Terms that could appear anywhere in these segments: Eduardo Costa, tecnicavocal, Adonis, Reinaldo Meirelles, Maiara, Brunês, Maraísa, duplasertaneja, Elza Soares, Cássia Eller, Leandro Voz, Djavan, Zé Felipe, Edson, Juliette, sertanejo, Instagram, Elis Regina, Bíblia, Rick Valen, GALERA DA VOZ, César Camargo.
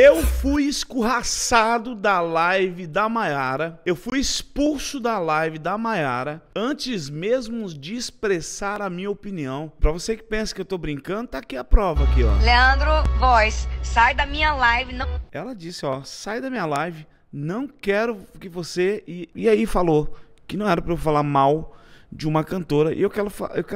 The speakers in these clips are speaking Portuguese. Eu fui escorraçado da live da Maiara. Eu fui expulso da live da Maiara antes mesmo de expressar a minha opinião. Pra você que pensa que eu tô brincando, tá aqui a prova aqui, ó. Leandro Voz, sai da minha live. Não... Ela disse, ó, sai da minha live, não quero que você... E aí falou que não era pra eu falar mal de uma cantora, e eu quero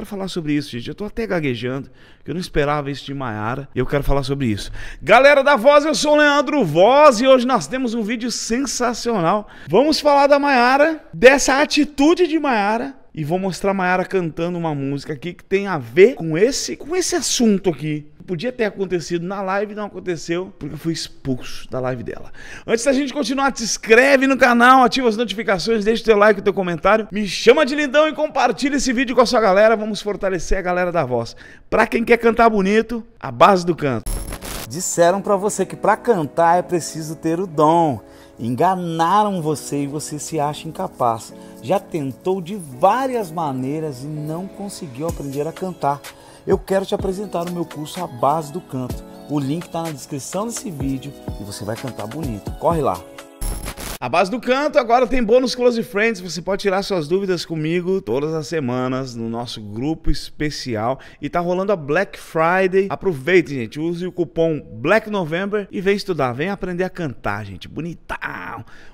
falar sobre isso, gente. Eu tô até gaguejando, que eu não esperava isso de Maiara, e eu quero falar sobre isso. Galera da Voz, eu sou o Leandro Voz, e hoje nós temos um vídeo sensacional. Vamos falar da Maiara, dessa atitude de Maiara, e vou mostrar a Maiara cantando uma música aqui que tem a ver com esse assunto aqui. Podia ter acontecido na live, não aconteceu, porque eu fui expulso da live dela. Antes da gente continuar, se inscreve no canal, ativa as notificações, deixa o teu like, o teu comentário, me chama de lindão e compartilha esse vídeo com a sua galera. Vamos fortalecer a galera da Voz. Pra quem quer cantar bonito, a base do canto. Disseram pra você que pra cantar é preciso ter o dom. Enganaram você e você se acha incapaz. Já tentou de várias maneiras e não conseguiu aprender a cantar. Eu quero te apresentar o meu curso A Base do Canto. O link está na descrição desse vídeo e você vai cantar bonito. Corre lá! A Base do Canto agora tem bônus Close Friends. Você pode tirar suas dúvidas comigo todas as semanas no nosso grupo especial. E tá rolando a Black Friday. Aproveite, gente. Use o cupom Black November e vem estudar. Vem aprender a cantar, gente. Bonitão!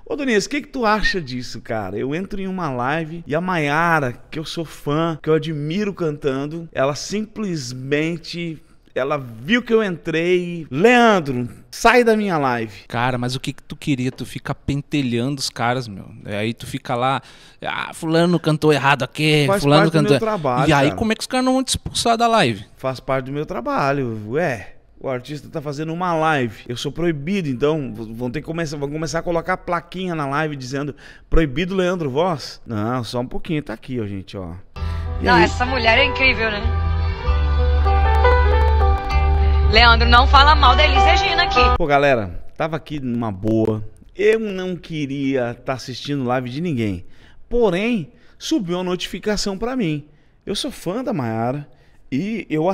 Ô, Adonis, o que tu acha disso, cara? Eu entro em uma live e a Maiara, que eu sou fã, que eu admiro cantando, ela simplesmente... Ela viu que eu entrei. Leandro, sai da minha live. Cara, mas o que tu queria? Tu fica pentelhando os caras, meu. Aí tu fica lá, ah, fulano cantou errado aqui, faz fulano parte cantou... do meu trabalho, e aí, cara, como é que os caras não vão te expulsar da live? Faz parte do meu trabalho, ué. O artista tá fazendo uma live. Eu sou proibido, então vão começar a colocar plaquinha na live dizendo proibido Leandro Voz. Não, só um pouquinho, tá aqui, ó, gente, ó. E não, aí? Essa mulher é incrível, né? Leandro, não fala mal da Elis Regina aqui. Pô, galera, tava aqui numa boa. Eu não queria estar assistindo live de ninguém. Porém, subiu uma notificação pra mim. Eu sou fã da Maiara e eu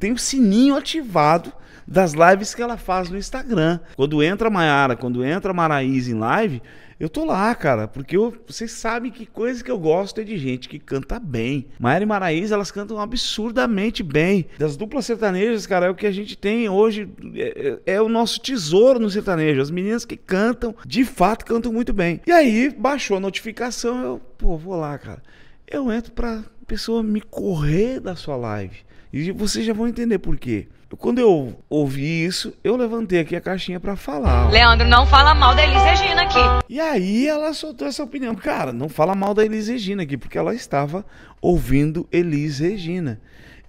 tenho o sininho ativado das lives que ela faz no Instagram. Quando entra a Maiara, quando entra a Maraísa em live, eu tô lá, cara, porque vocês sabem que coisa que eu gosto é de gente que canta bem. Maiara e Maraísa, elas cantam absurdamente bem. Das duplas sertanejas, cara, é o que a gente tem hoje, é o nosso tesouro no sertanejo. As meninas que cantam, de fato, cantam muito bem. E aí, baixou a notificação, eu, pô, vou lá, cara. Eu entro pra pessoa me correr da sua live. E vocês já vão entender por quê. Quando eu ouvi isso, eu levantei aqui a caixinha pra falar. Ó. Leandro, não fala mal da Elis Regina aqui. E aí ela soltou essa opinião. Cara, não fala mal da Elis Regina aqui, porque ela estava ouvindo Elis Regina.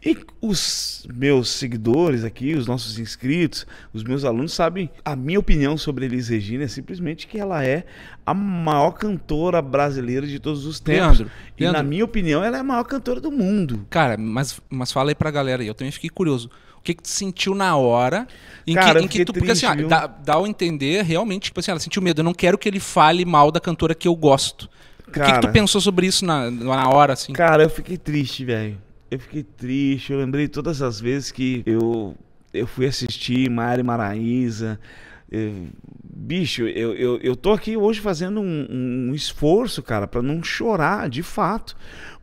E os meus seguidores aqui, os nossos inscritos, os meus alunos sabem, a minha opinião sobre Elis Regina é simplesmente que ela é a maior cantora brasileira de todos os tempos. Leandro, na minha opinião, ela é a maior cantora do mundo. Cara, mas fala aí pra galera, eu também fiquei curioso. O que tu sentiu na hora em que tu... Triste, porque assim, ó, dá ao entender realmente, tipo assim, ela sentiu medo. Eu não quero que ele fale mal da cantora que eu gosto. Cara, o que tu pensou sobre isso na hora, assim? Cara, eu fiquei triste, velho. Eu fiquei triste, eu lembrei todas as vezes que eu fui assistir Maiara e Maraísa. Bicho, eu tô aqui hoje fazendo um esforço, cara, pra não chorar, de fato.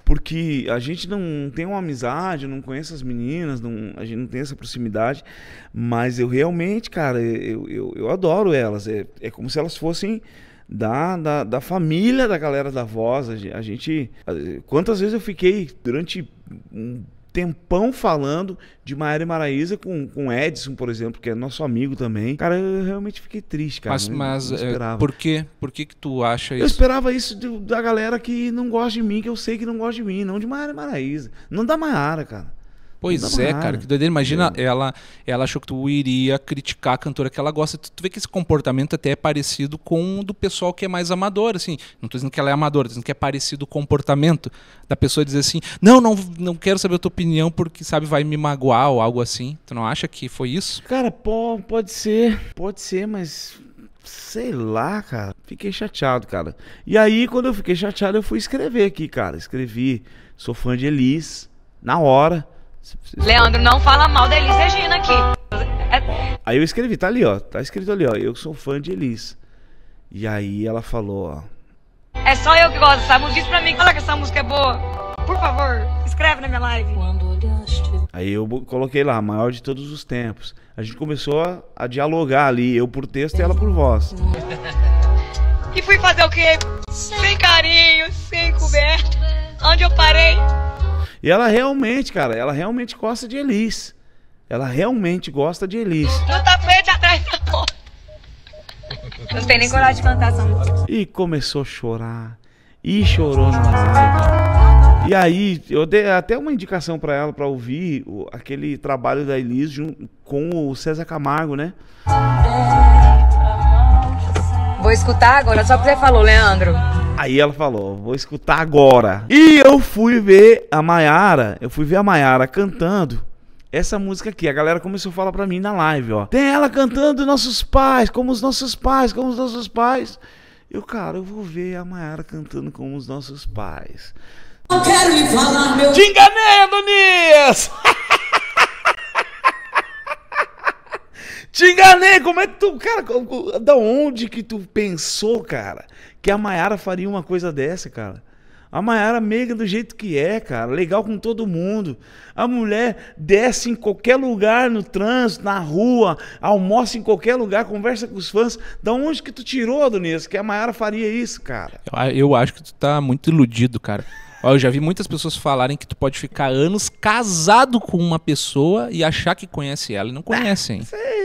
Porque a gente não tem uma amizade, eu não conheço as meninas, a gente não tem essa proximidade. Mas eu realmente, cara, eu adoro elas. É como se elas fossem... Da família da galera da Voz. A gente... Quantas vezes eu fiquei durante um tempão falando de Maiara e Maraísa com Edson, por exemplo, que é nosso amigo também. Cara, eu realmente fiquei triste, cara. Mas por quê? Por que que tu acha isso? Eu esperava isso da galera que não gosta de mim, que eu sei que não gosta de mim. Não de Maiara e Maraísa. Não da Maiara, cara. Pois é, cara, que doideira. Imagina, ela achou que tu iria criticar a cantora que ela gosta. Tu vê que esse comportamento até é parecido com o do pessoal que é mais amador, assim. Não tô dizendo que ela é amadora, tô dizendo que é parecido o comportamento da pessoa dizer assim, não quero saber a tua opinião porque, sabe, vai me magoar ou algo assim. Tu não acha que foi isso? Cara, pode ser, mas... Sei lá, cara. Fiquei chateado, cara. E aí, quando eu fiquei chateado, eu fui escrever aqui, cara. Escrevi, sou fã de Elis, na hora... Leandro, não fala mal da Elis Regina aqui. Aí eu escrevi, tá ali, ó. Tá escrito ali, ó. Eu sou fã de Elis. E aí ela falou, ó. É só eu que gosto dessa música. Diz pra mim, fala que essa música é boa. Por favor, escreve na minha live. Aí eu coloquei lá, maior de todos os tempos. A gente começou a dialogar ali, eu por texto e ela por voz. E fui fazer o quê? Sem carinho, sem coberto. Onde eu parei? E ela realmente, cara, ela realmente gosta de Elis. Ela realmente gosta de Elis. No tapete atrás da porta. Não tem nem coragem de cantar essa música. E começou a chorar. E chorou na live. E aí, eu dei até uma indicação pra ela, pra ouvir aquele trabalho da Elis com o César Camargo, né? Vou escutar agora, só que você falou, Leandro. Aí ela falou, vou escutar agora. E eu fui ver a Maiara, cantando essa música aqui. A galera começou a falar pra mim na live, ó. Tem ela cantando Nossos Pais, como os nossos pais, como os nossos pais. Eu, cara, eu vou ver a Maiara cantando como os nossos pais. Não quero ir falar, meu... Te enganei, Adonis! Te enganei, como é que tu... Cara, da onde que tu pensou, cara, que a Maiara faria uma coisa dessa, cara? A Maiara meiga do jeito que é, cara, legal com todo mundo. A mulher desce em qualquer lugar, no trânsito, na rua, almoça em qualquer lugar, conversa com os fãs. Da onde que tu tirou, Adonis, que a Maiara faria isso, cara? Eu acho que tu tá muito iludido, cara. Eu já vi muitas pessoas falarem que tu pode ficar anos casado com uma pessoa e achar que conhece ela e não conhecem.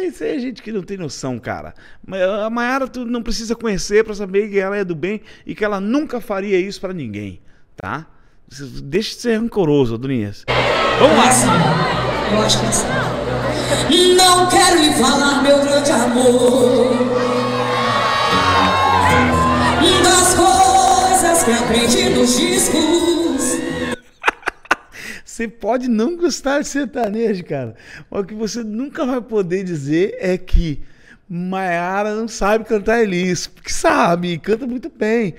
Isso é gente que não tem noção, cara. A Maiara tu não precisa conhecer pra saber que ela é do bem e que ela nunca faria isso pra ninguém, tá? Deixa de ser rancoroso, Adonis. Vamos lá! Eu acho que é assim. Não quero lhe falar, meu grande amor, das coisas que aprendi nos discos. Você pode não gostar de sertanejo, cara. Mas o que você nunca vai poder dizer é que Maiara não sabe cantar Elis. Porque sabe, canta muito bem.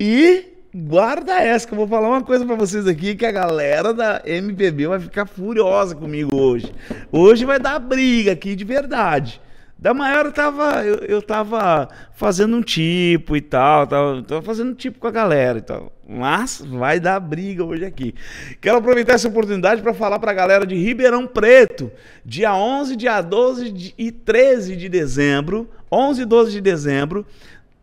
E guarda essa, que eu vou falar uma coisa pra vocês aqui, que a galera da MPB vai ficar furiosa comigo hoje. Hoje vai dar briga aqui de verdade. Da Maiara eu tava fazendo um tipo e tal, tava fazendo um tipo com a galera e tal. Mas vai dar briga hoje aqui. Quero aproveitar essa oportunidade para falar para a galera de Ribeirão Preto, dia 11, dia 12 e 13 de dezembro, 11 e 12 de dezembro,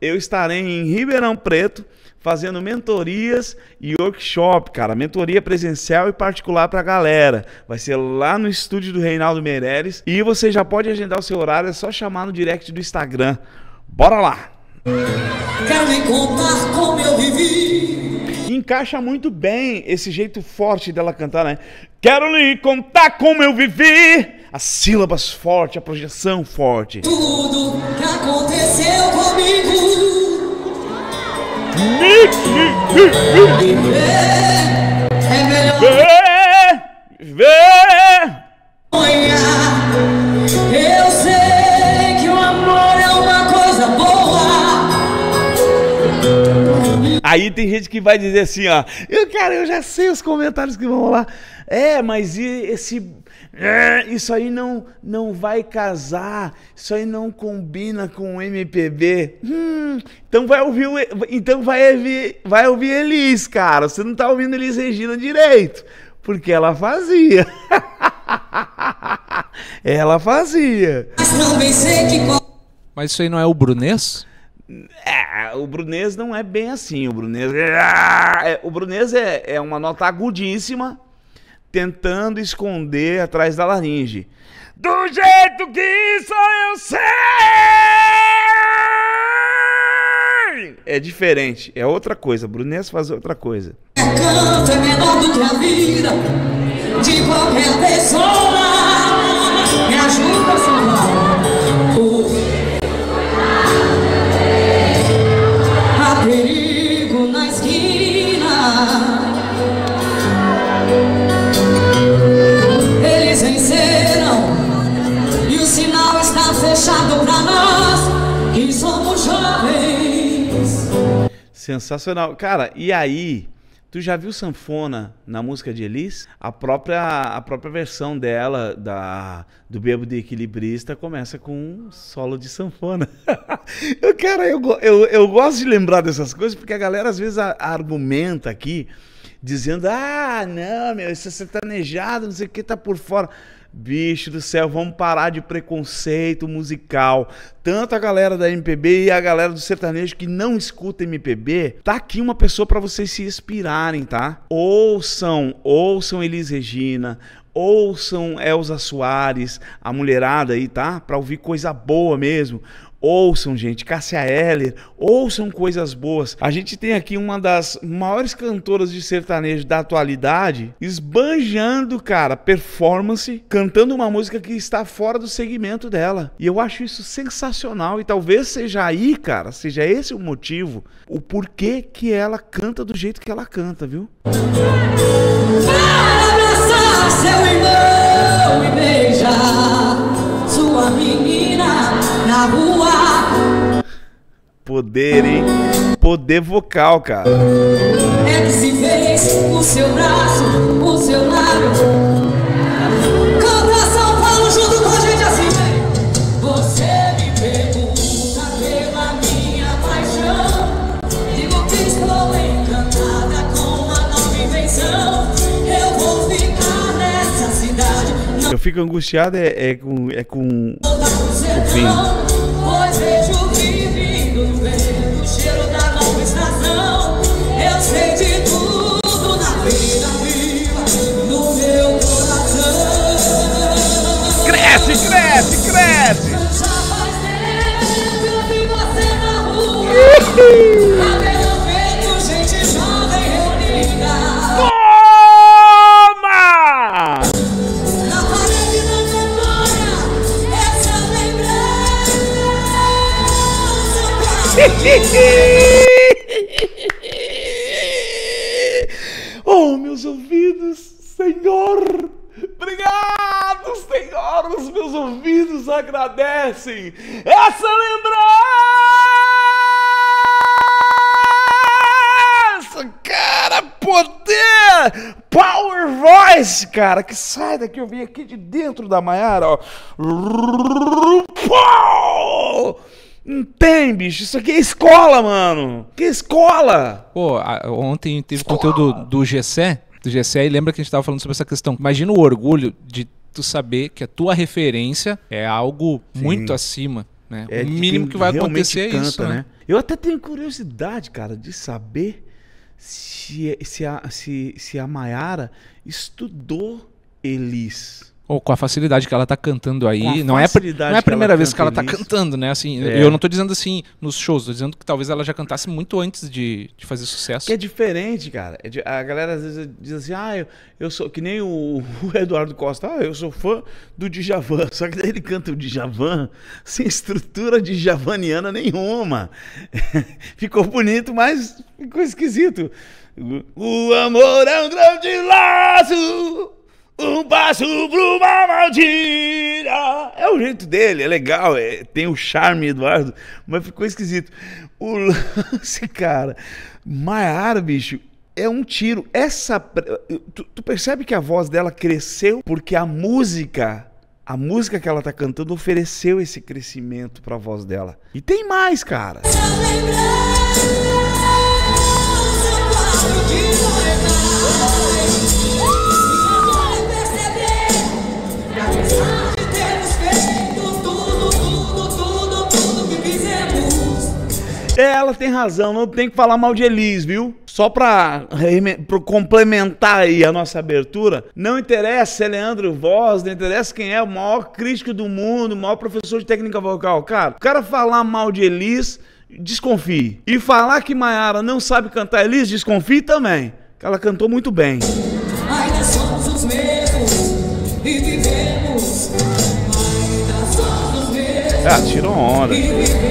eu estarei em Ribeirão Preto fazendo mentorias e workshop, cara, mentoria presencial e particular pra galera. Vai ser lá no estúdio do Reinaldo Meirelles e você já pode agendar o seu horário, é só chamar no direct do Instagram. Bora lá! Quero me contar como eu vivi. Encaixa muito bem esse jeito forte dela cantar, né? Quero lhe contar como eu vivi. As sílabas fortes, a projeção forte. Tudo que aconteceu comigo. É melhor viver. Eu sei que o amor é uma coisa boa. Aí tem gente que vai dizer assim, ó. Cara, eu já sei os comentários que vão rolar. É, mas e esse... isso aí não vai casar, isso aí não combina com o MPB. Então vai ouvir Elis, cara. Você não tá ouvindo Elis Regina direito, porque ela fazia. Ela fazia. Mas isso aí não é o Brunês? É, o Brunês não é bem assim. O Brunês é uma nota agudíssima, tentando esconder atrás da laringe. Do jeito que só eu sei! É diferente, é outra coisa. Brunês faz outra coisa. Canto é menor do que a vida de qualquer pessoa. Me ajuda, Senhor. Há perigo na esquina. Fechado pra nós, que somos jovens. Sensacional. Cara, e aí Tu já viu sanfona na música de Elis? A própria versão dela, do Bêbado Equilibrista, começa com um solo de sanfona. Cara, eu gosto de lembrar dessas coisas, porque a galera às vezes argumenta aqui, dizendo, ah, não, meu, isso é sertanejado, não sei o que, tá por fora. Bicho do céu, vamos parar de preconceito musical. Tanto a galera da MPB e a galera do sertanejo que não escuta MPB, tá aqui uma pessoa pra vocês se inspirarem, tá? Ouçam Elis Regina, ouçam Elza Soares, a mulherada aí, tá? Pra ouvir coisa boa mesmo. Ouçam, gente, Cássia Eller, ouçam coisas boas. A gente tem aqui uma das maiores cantoras de sertanejo da atualidade, esbanjando, cara, performance, cantando uma música que está fora do segmento dela. E eu acho isso sensacional, e talvez seja aí, cara, seja esse o motivo, o porquê que ela canta do jeito que ela canta, viu? Para abraçar seu irmão e beijar sua menina na rua. Poder, hein? Poder vocal, cara. É que se fez o seu braço, o seu lábio. Canta São Paulo junto com a gente assim. Você me pergunta pela minha paixão. Digo que estou encantada com a nova invenção. Eu vou ficar nessa cidade. Não... Eu fico angustiado com o fim. Pois vejo que o cheiro da nova estação, eu sei de tudo na vida viva, no meu coração. Cresce, cresce, cresce! Já faz tempo eu vi você na rua. Cabelo feito, gente jovem reunida. Toma! Na parede da memória, essa lembrança. Oh, meus ouvidos, Senhor! Obrigado, Senhor! Os meus ouvidos agradecem essa lembrança! Cara, poder! Power Voice, cara, que sai daqui, eu vim aqui de dentro da Maiara, ó. Pau! Não tem, bicho. Isso aqui é escola, mano. Que escola? Pô, ontem teve conteúdo do GC, e lembra que a gente tava falando sobre essa questão. Imagina o orgulho de tu saber que a tua referência é algo muito acima, né? É, o mínimo que vai acontecer é isso, né? Eu até tenho curiosidade, cara, de saber se a Maiara estudou Elis. Ou com a facilidade que ela tá cantando aí. Não é a primeira vez que ela tá cantando, né? Assim, eu não tô dizendo assim nos shows, tô dizendo que talvez ela já cantasse muito antes de fazer sucesso. Que é diferente, cara. A galera às vezes diz assim, ah, eu sou... Que nem o Eduardo Costa, ah, eu sou fã do Djavan. Só que daí ele canta o Djavan sem estrutura djavaniana nenhuma. Ficou bonito, mas ficou esquisito. O amor é um grande laço! Um passo pro uma maldita. É o jeito dele, é legal, tem o charme, Eduardo, mas ficou esquisito. O lance, cara, Maiara, bicho, é um tiro. Tu percebe que a voz dela cresceu porque a música que ela tá cantando ofereceu esse crescimento pra voz dela. E tem mais, cara. Ela tem razão, não tem que falar mal de Elis, viu? Só pra complementar aí a nossa abertura, não interessa se é Leandro Voz, não interessa quem é o maior crítico do mundo, o maior professor de técnica vocal. Cara, o cara falar mal de Elis, desconfie. E falar que Maiara não sabe cantar Elis, desconfie também, que ela cantou muito bem. Ainda somos os mesmos e vivemos. Ainda somos os mesmos. Ah, tirou onda. E vivemos.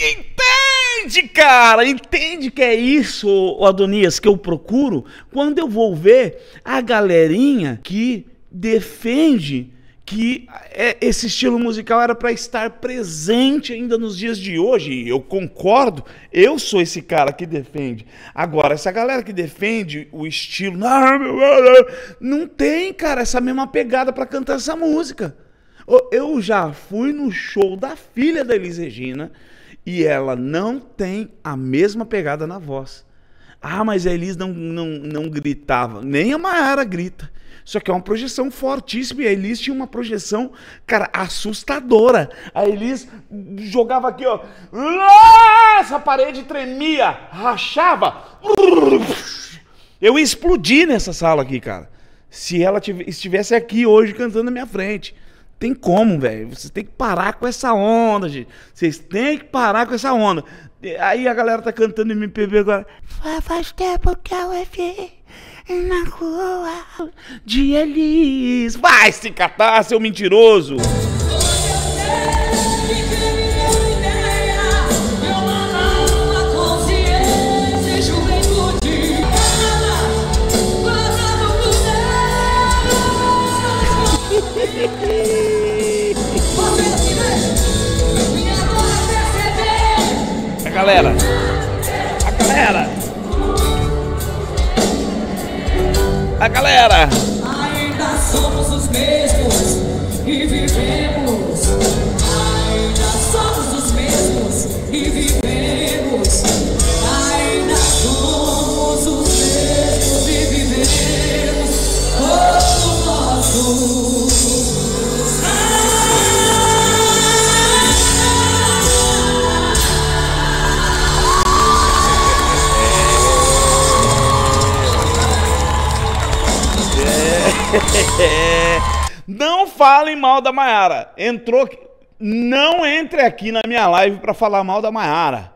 Entende, cara, entende que é isso, Adonis, que eu procuro quando eu vou ver a galerinha que defende que esse estilo musical era para estar presente ainda nos dias de hoje. E eu concordo, eu sou esse cara que defende. Agora, essa galera que defende o estilo... Não tem, cara, essa mesma pegada para cantar essa música. Eu já fui no show da filha da Elis Regina e ela não tem a mesma pegada na voz. Ah, mas a Elis não gritava. Nem a Maiara grita. Só que é uma projeção fortíssima. E a Elis tinha uma projeção, cara, assustadora. A Elis jogava aqui, ó. Essa parede tremia, rachava. Eu ia explodir nessa sala aqui, cara. Se ela estivesse aqui hoje cantando na minha frente. Tem como, velho. Vocês têm que parar com essa onda, gente. Vocês têm que parar com essa onda. Aí a galera tá cantando MPB agora. Faz tempo que eu vi na rua de Elis. Vai se catar, seu mentiroso! A galera! Ainda somos os mesmos e vivemos. Ainda somos os mesmos e vivemos. Ainda somos os mesmos e vivemos. Todo nosso. Não falem mal da Maiara. Entrou... Não entre aqui na minha live pra falar mal da Maiara.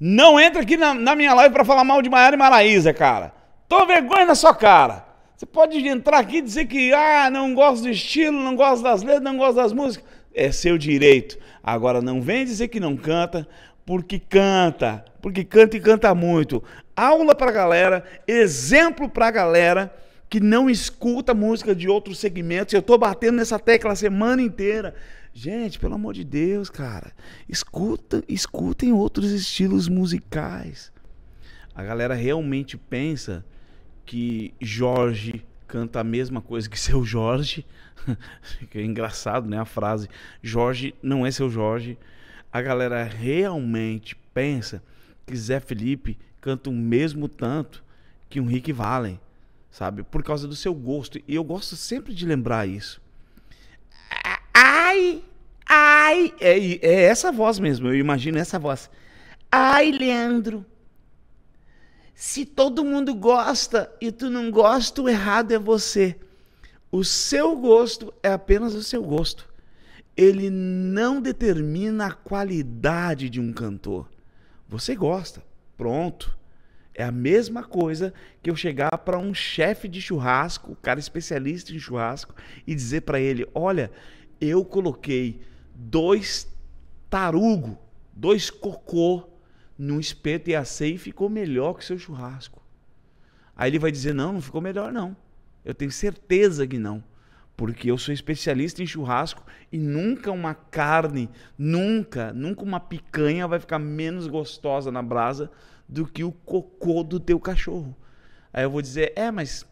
Não entre aqui na minha live pra falar mal de Maiara e Maraísa, cara. Tô vergonha na sua cara. Você pode entrar aqui e dizer que não gosto do estilo, não gosto das letras, não gosto das músicas. É seu direito. Agora não vem dizer que não canta, porque canta. Porque canta e canta muito. Aula pra galera, exemplo pra galera que não escuta música de outros segmentos. Eu tô batendo nessa tecla a semana inteira. Gente, pelo amor de Deus, cara. Escutem outros estilos musicais. A galera realmente pensa que Jorge canta a mesma coisa que Seu Jorge. Que é engraçado, né, a frase. Jorge não é Seu Jorge. A galera realmente pensa que Zé Felipe canta o mesmo tanto que um Rick Valen. Sabe? Por causa do seu gosto. E eu gosto sempre de lembrar isso. Ai! Ai! É essa voz mesmo. Eu imagino essa voz. Ai, Leandro! Se todo mundo gosta e tu não gosta, o errado é você. O seu gosto é apenas o seu gosto. Ele não determina a qualidade de um cantor. Você gosta. Pronto. É a mesma coisa que eu chegar para um chefe de churrasco, um cara especialista em churrasco, e dizer para ele, olha, eu coloquei 2 tarugos, 2 cocô num espeto e assei e ficou melhor que o seu churrasco. Aí ele vai dizer, não ficou melhor não. Eu tenho certeza que não. Porque eu sou especialista em churrasco e nunca uma carne, nunca uma picanha vai ficar menos gostosa na brasa do que o cocô do teu cachorro. Aí eu vou dizer, mas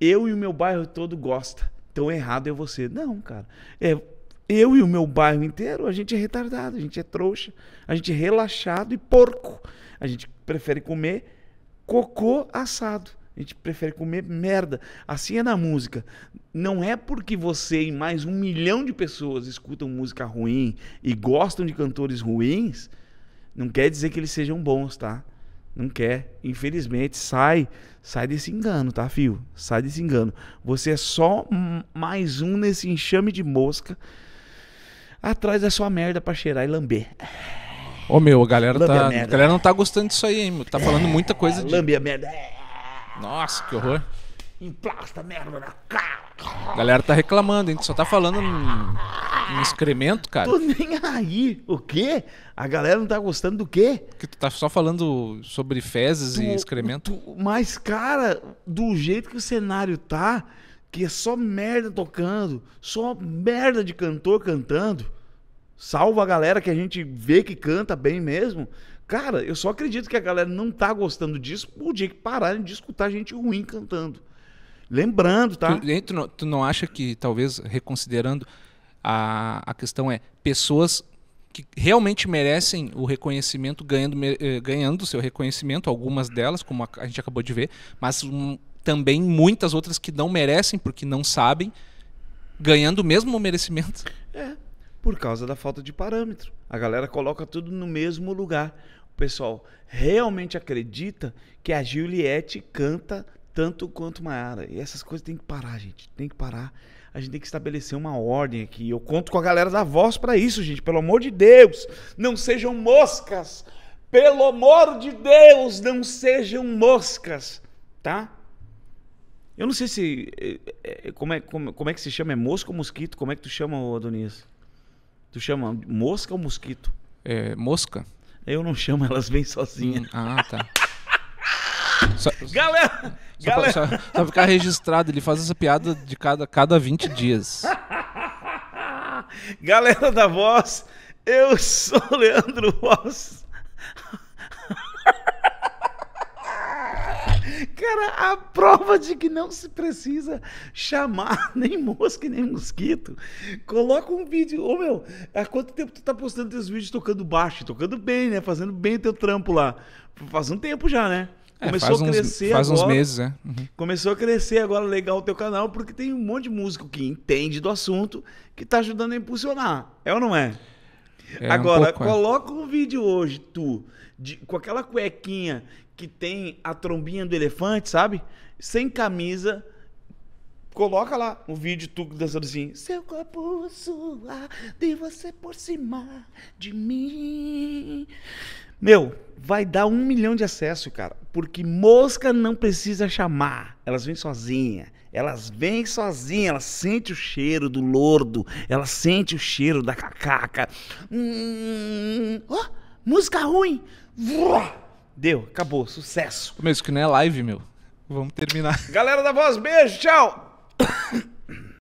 eu e o meu bairro todo gosta, então errado é você. Não, cara, eu e o meu bairro inteiro, a gente é retardado, a gente é trouxa, a gente é relaxado e porco. A gente prefere comer cocô assado. A gente prefere comer merda. Assim é na música. Não é porque você e mais 1 milhão de pessoas escutam música ruim e gostam de cantores ruins, não quer dizer que eles sejam bons, tá? Não quer. Infelizmente, sai desse engano, tá, filho? Sai desse engano. Você é só mais um nesse enxame de mosca atrás da sua merda pra cheirar e lamber. Meu, a galera não tá gostando disso aí, hein? Tá falando muita coisa de... Lamber a merda. Nossa, que horror. Emplasta merda na cara. A galera tá reclamando, hein? Só tá falando um excremento, cara. Tô nem aí. O quê? A galera não tá gostando do quê? Que tu tá só falando sobre fezes e excremento. Mas, cara, do jeito que o cenário tá, que é só merda tocando, só merda de cantor cantando, salvo a galera que a gente vê que canta bem mesmo. Cara, eu só acredito que a galera não tá gostando disso por dia que pararem de escutar gente ruim cantando. Lembrando, tá? Tu não acha que, talvez, reconsiderando, a questão é pessoas que realmente merecem o reconhecimento, ganhando seu reconhecimento, algumas delas, como a gente acabou de ver, mas também muitas outras que não merecem, porque não sabem, ganhando mesmo o merecimento. É, por causa da falta de parâmetro. A galera coloca tudo no mesmo lugar. O pessoal realmente acredita que a Juliette canta tanto quanto Maiara. E essas coisas tem que parar, gente. Tem que parar. A gente tem que estabelecer uma ordem aqui. Eu conto com a galera da voz pra isso, gente. Pelo amor de Deus, não sejam moscas. Pelo amor de Deus, não sejam moscas. Tá? Eu não sei se... Como é que se chama? É mosca ou mosquito? Como é que tu chama, Adonis? Tu chama mosca ou mosquito? É, mosca. Eu não chamo, elas vêm sozinhas. Ah, tá. Galera! Só ficar registrado, ele faz essa piada de cada 20 dias. Galera da voz, eu sou o Leandro Voz. Cara, a prova de que não se precisa chamar nem mosca nem mosquito. Coloca um vídeo. Ô, meu, há quanto tempo tu tá postando teus vídeos tocando baixo? Tocando bem, né? Fazendo bem teu trampo lá. Faz um tempo já, né? Começou a crescer agora. Faz uns meses, né? Uhum. Começou a crescer agora, legal, o teu canal, porque tem um monte de músico que entende do assunto, que tá ajudando a impulsionar. É ou não é? É agora, um pouco, coloca um vídeo hoje, com aquela cuequinha que tem a trombinha do elefante, sabe? Sem camisa. Coloca lá um vídeo tu dançando assim. Seu corpo sua, de você por cima de mim. Meu, vai dar 1 milhão de acessos, cara. Porque mosca não precisa chamar. Elas vêm sozinha. Elas vêm sozinha. Elas sentem o cheiro do lordo. Elas sentem o cheiro da cacaca. Oh, música ruim. Deu, acabou, sucesso. Mesmo que não é live, meu. Vamos terminar. Galera da voz, beijo, tchau.